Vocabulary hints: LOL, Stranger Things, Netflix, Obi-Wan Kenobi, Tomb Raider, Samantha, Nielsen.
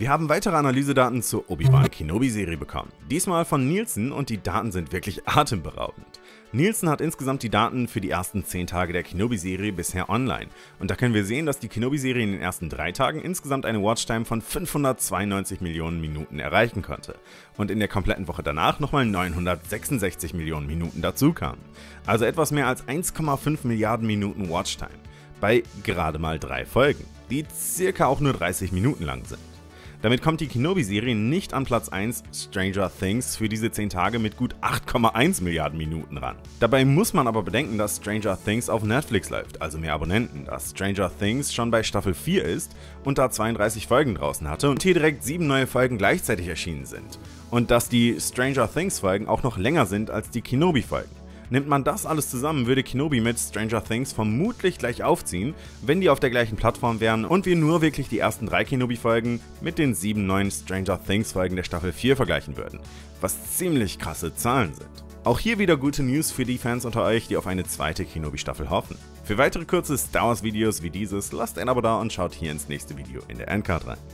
Wir haben weitere Analysedaten zur Obi-Wan Kenobi-Serie bekommen, diesmal von Nielsen, und die Daten sind wirklich atemberaubend. Nielsen hat insgesamt die Daten für die ersten 10 Tage der Kenobi-Serie bisher online, und da können wir sehen, dass die Kenobi-Serie in den ersten 3 Tagen insgesamt eine Watchtime von 592 Millionen Minuten erreichen konnte und in der kompletten Woche danach nochmal 966 Millionen Minuten dazukamen, also etwas mehr als 1,5 Milliarden Minuten Watchtime bei gerade mal 3 Folgen, die circa auch nur 30 Minuten lang sind. Damit kommt die Kenobi-Serie nicht an Platz 1 Stranger Things für diese 10 Tage mit gut 8,1 Milliarden Minuten ran. Dabei muss man aber bedenken, dass Stranger Things auf Netflix läuft, also mehr Abonnenten, dass Stranger Things schon bei Staffel 4 ist und da 32 Folgen draußen hatte und hier direkt 7 neue Folgen gleichzeitig erschienen sind. Und dass die Stranger Things Folgen auch noch länger sind als die Kenobi-Folgen. Nimmt man das alles zusammen, würde Kenobi mit Stranger Things vermutlich gleich aufziehen, wenn die auf der gleichen Plattform wären und wir nur wirklich die ersten 3 Kenobi-Folgen mit den 7 neuen Stranger Things-Folgen der Staffel 4 vergleichen würden, was ziemlich krasse Zahlen sind. Auch hier wieder gute News für die Fans unter euch, die auf eine zweite Kenobi-Staffel hoffen. Für weitere kurze Star Wars-Videos wie dieses, lasst ein Abo da und schaut hier ins nächste Video in der Endcard rein.